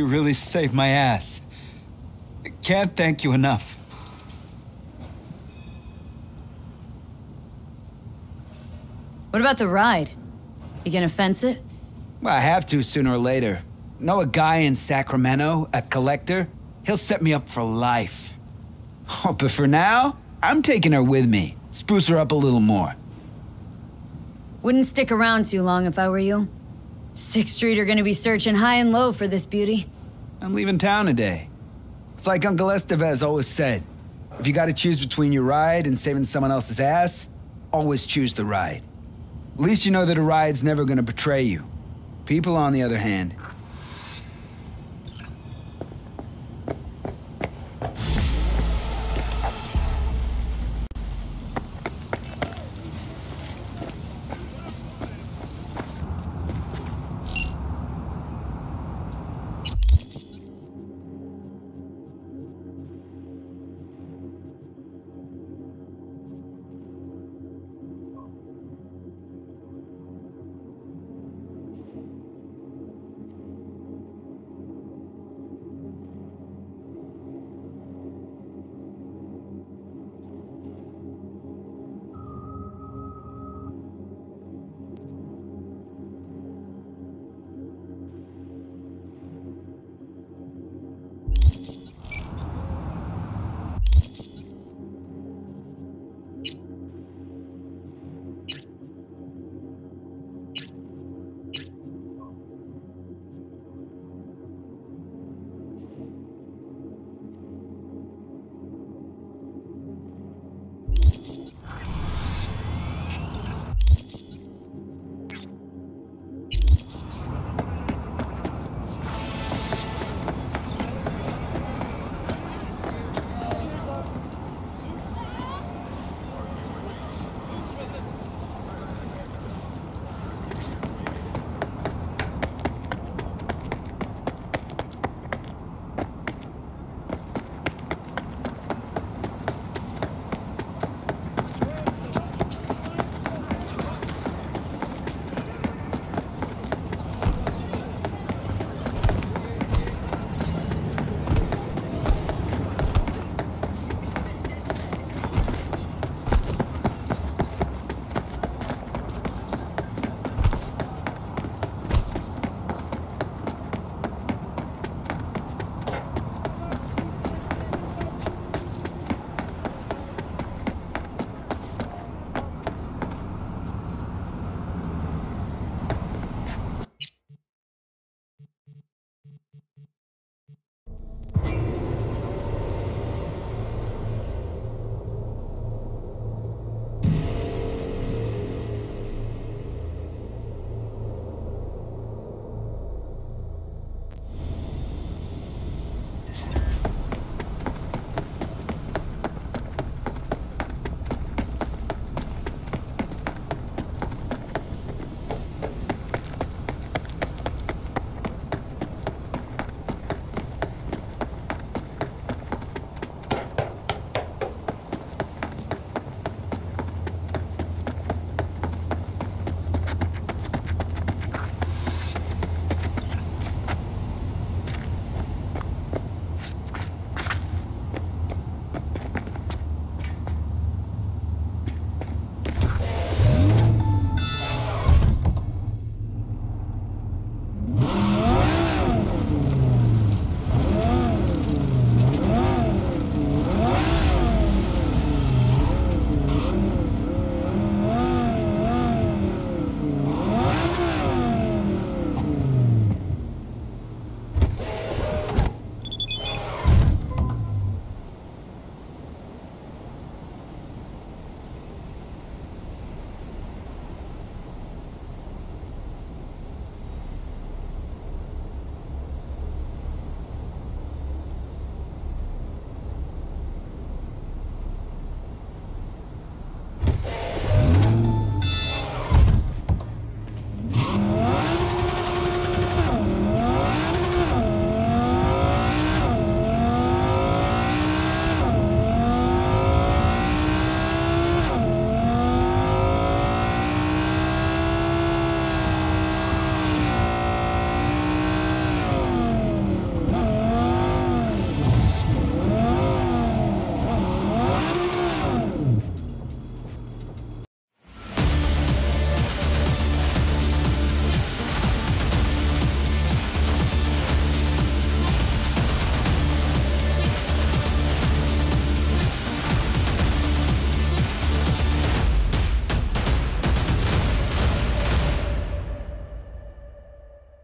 You really saved my ass. Can't thank you enough. What about the ride? You gonna fence it? Well, I have to sooner or later. Know a guy in Sacramento, a collector? He'll set me up for life. Oh, but for now, I'm taking her with me. Spruce her up a little more. Wouldn't stick around too long if I were you. 6th Street are gonna be searching high and low for this beauty. I'm leaving town today. It's like Uncle Estevez always said, if you gotta choose between your ride and saving someone else's ass, always choose the ride. At least you know that a ride's never gonna betray you. People, on the other hand,